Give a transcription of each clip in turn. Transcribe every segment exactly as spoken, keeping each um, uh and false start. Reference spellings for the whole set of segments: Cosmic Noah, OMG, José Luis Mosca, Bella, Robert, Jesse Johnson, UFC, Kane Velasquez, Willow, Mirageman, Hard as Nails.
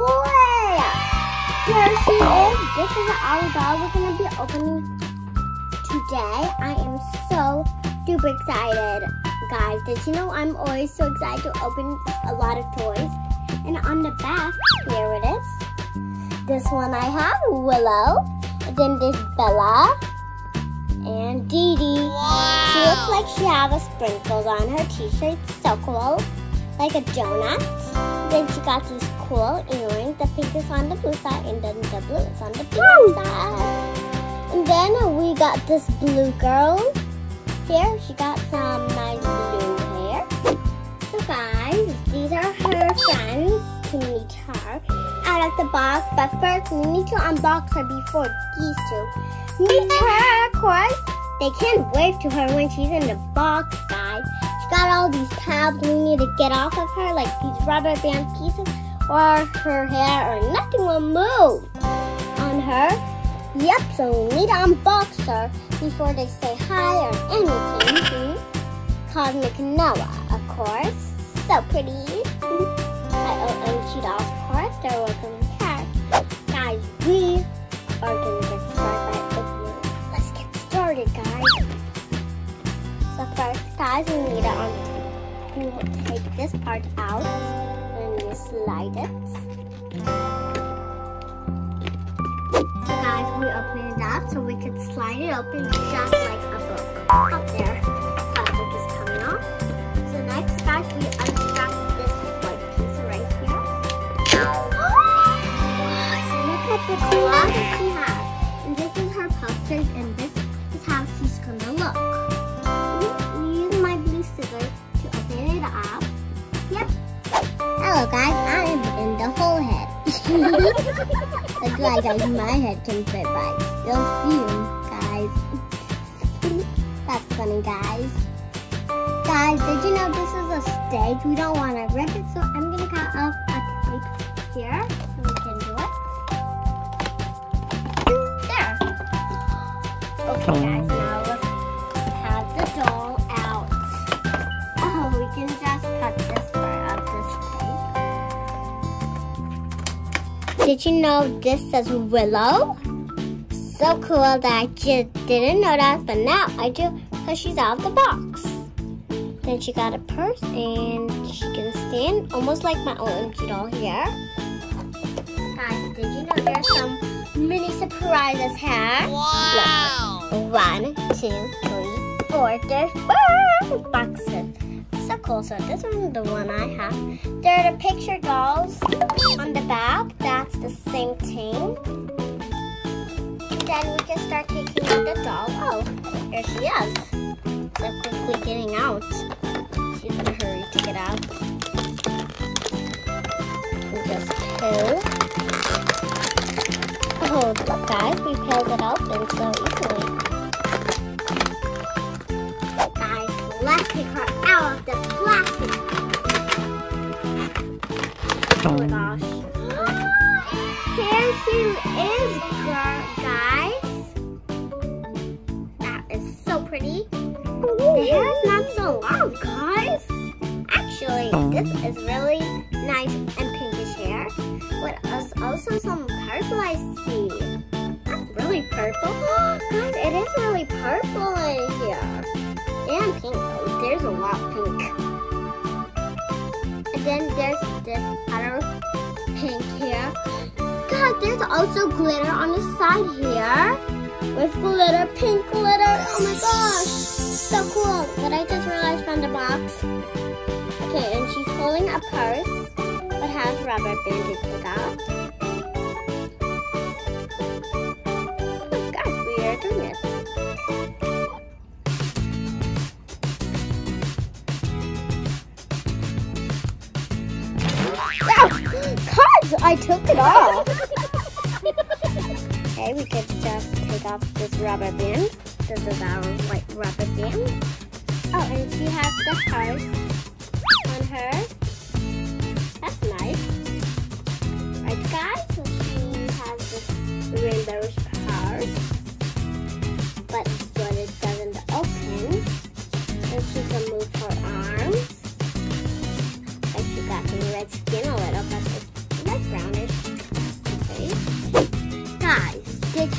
toy. Here she is. This is our doll we're going to be opening today. I am so super excited. Guys, did you know I'm always so excited to open a lot of toys? And on the back, here it is. This one I have, Willow. And then this Bella. And Didi. Wow. She looks like she has a sprinkles on her t-shirt. So cool. Like a donut. Then she got these cool earrings. The pink is on the blue side and then the blue is on the pink side. And then we got this blue girl. Here she got some nice blue hair. So guys, these are her friends to meet her. Out of the box, but first we need to unbox her before these two. Meet her, of course. They can't wave to her when she's in the box, guys. She got all these tabs we need to get off of her, like these rubber band pieces, or her hair, or nothing will move on her. Yep, so we need to unbox her before they say hi or anything to Cosmic Noah, of course. So pretty. By O M G dolls, of course. They're working in cat. Guys, we are going to get started by opening. Let's get started, guys. So first, guys, we need to um, we will take this part out and we slide it. So guys, we open it up so we can slide it open just like a book. Up there, that book is coming off. So next, guys, we unstrap this white piece right here. Oh, so look at the collage she has. And this is her posters, and this is how she's gonna look. Hello guys, I am in the whole head. That's why guys, my head can fit right. You'll see guys. That's funny guys. Guys, did you know this is a stage? We don't want to rip it, so I'm going to cut off a tape here so we can do it. There. Okay guys, now let's have the doll out. Oh, we can just cut this. Did you know this says Willow? So cool that I just didn't know that, but now I do because she's out of the box. Then she got a purse and she can stand almost like my O M G doll here. Guys, did you know there's some mini surprises here? Wow! Look, one, two, three, four. There's four boxes. So cool. So this one's the one I have. There are the picture dolls on the back. That's the same thing. Then we can start taking out the doll. Oh, here she is. So quickly getting out. She's in a hurry to get out. We just peel. Oh, look guys, we peeled it open so easily. Guys, let's take her out of the plastic. Oh my gosh. Here she is, girl, guys. That is so pretty. The hair is not so long, guys. Actually, this is really nice and pinkish hair. What else? Also some purple I see. That's really purple. Guys, it is really purple in here. And pink. Oh, there's a lot of pink. And then there's this other pink hair. God, there's also glitter on the side here. With glitter, pink glitter. Oh my gosh. So cool. But I just realized from the box. Okay, and she's holding a purse. But has rubber banded it up. Oh my gosh, we are doing it. Cause I took it off. Okay, we could just take off this rubber band. This is our white rubber band. Oh, and she has the purse on her. That's nice. Right, guys? So she has this rainbow purse, but but it doesn't open. And she can move her arms. Got some red skin a little, but it's like brownish.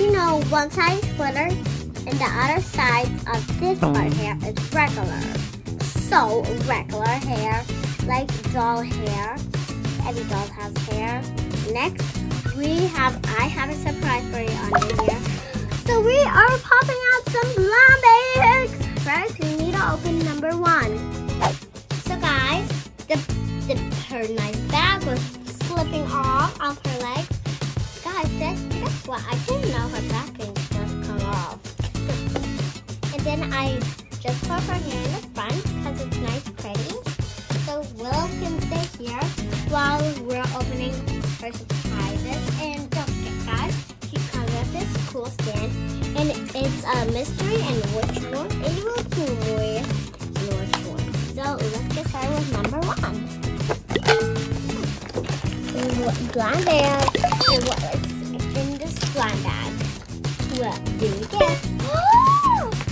You know, one side is glitter and the other side of this part here is regular. So regular hair, like doll hair. Every doll has hair. Next, we have, I have a surprise for you on here. So we are popping out some blonde eggs. First, we need to open number one. So guys, the, the her nice bag was slipping off of her legs. Guys, that's, that's what I didn't know her back thing just come off. And then I just put her hair in the front because it's nice pretty. So Willow can stay here while we're opening her surprises. And don't forget guys, she comes with this cool stand. And it's a mystery and which one it will be with. So let's get started with number one. Blonde bag. And what is in this blonde bag? What do we get?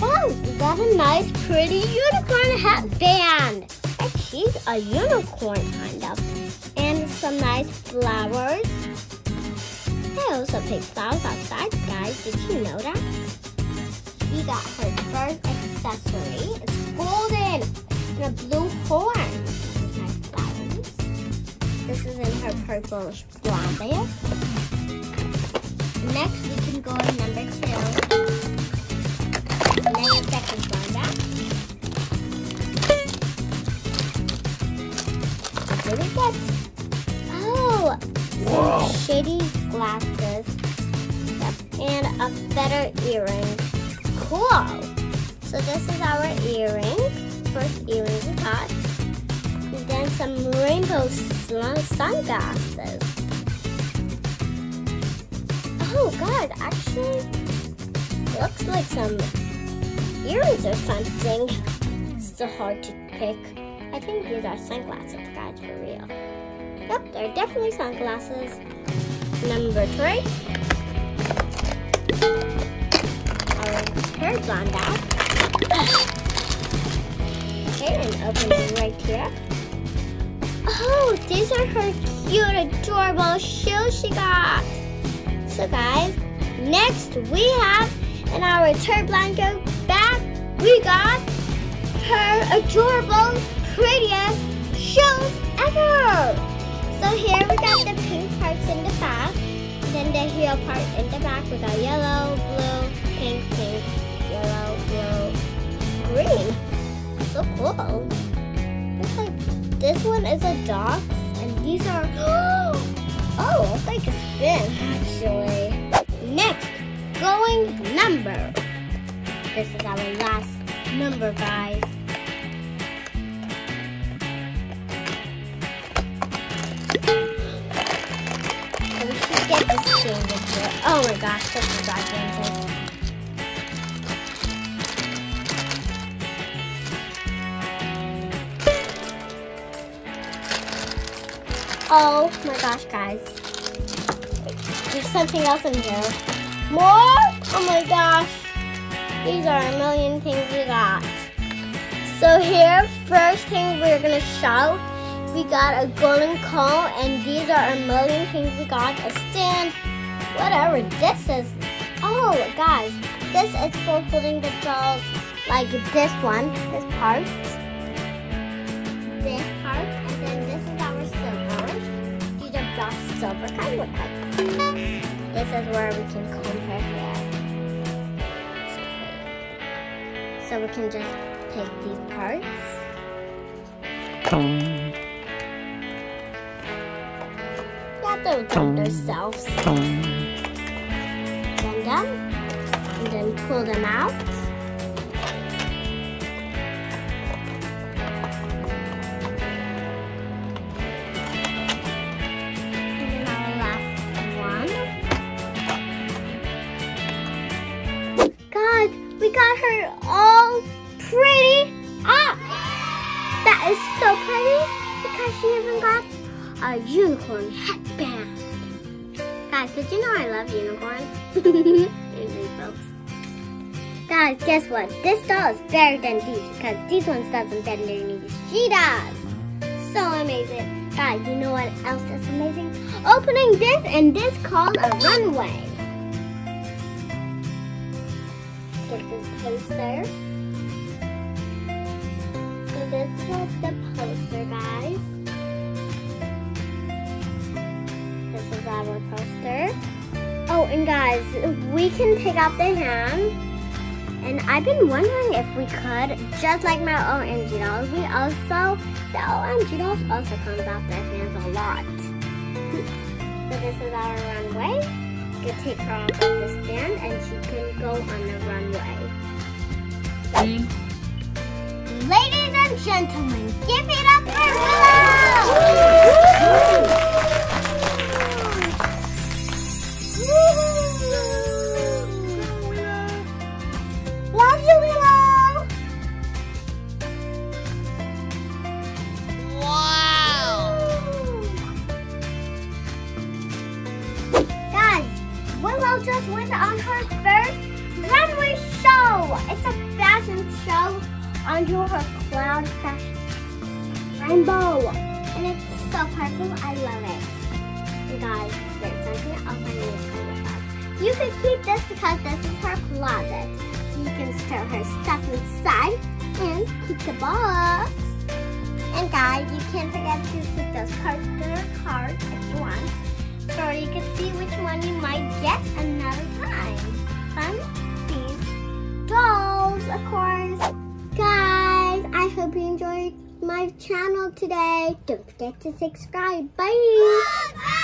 Oh, guys, we got a nice, pretty unicorn headband. And she's a unicorn, kind of. And some nice flowers. They also pick flowers outside, guys. Did you know that? She got her first accessory. It's golden. A blue horn. Nice flowers. This is in her purplish blonde bag. Next, we can go to number two. And then your second blonde bag. What do we get? Oh, wow. Some shady glasses. Yep. And a feather earring. Cool. So this is our earring. First earrings we got, and then some rainbow sunglasses. Oh god, actually looks like some earrings or something. It's so hard to pick. I think these are sunglasses, guys, for real. Yep, they're definitely sunglasses. Number three. Our third blonde out. And open it right here. Oh, these are her cute, adorable shoes she got. So guys, next we have in our third blanket bag, we got her adorable, prettiest shoes ever. So here we got the pink parts in the back, then the heel part in the back. We got yellow, blue, pink, pink, yellow, blue, green. So cool. Looks like this one is a dog, and these are oh, it's like a spin actually. Next, going number. This is our last number, guys. So we should get this thing in here. Oh my gosh, this is gigantic. Oh my gosh, guys. There's something else in here. More? Oh my gosh. These are a million things we got. So here, first thing we're gonna show, we got a golden comb, and these are a million things we got. A stand, whatever this is. Oh, guys, this is for putting the dolls, like this one, this part. This part. Silver kind of like. This is where we can comb her hair. So we can just pick these parts. Um. Yeah, they'll do um. themselves. Um. Bend them and then pull them out. We got her all pretty up. That is so pretty because she even got a unicorn headband. Guys, did you know I love unicorns? Folks. Guys, guess what? This doll is better than these because these ones doesn't bend their knees. She does. So amazing. Guys, you know what else is amazing? Opening this, and this called a runway. poster. So this was the poster, guys. This is our poster. Oh, and guys, we can take out the hand. And I've been wondering if we could, just like my O M G dolls, we also, the O M G dolls also comes off their hands a lot. So this is our runway. You can take her off of the stand and she can go on the runway. Mm. Ladies and gentlemen, give it up for Willow! Woo! Love you, Willow! Willow just went on her first runway show. It's a fashion show under her cloud fashion rainbow. And it's so purple. I love it. And guys, there's something else I need to cover up. You can keep this because this is her closet. You can store her stuff inside and keep the box. And guys, you can't forget to put those cards in her cards if you want. Or you can see which one you might get another time from these dolls, of course. Guys, I hope you enjoyed my channel today. Don't forget to subscribe. Bye!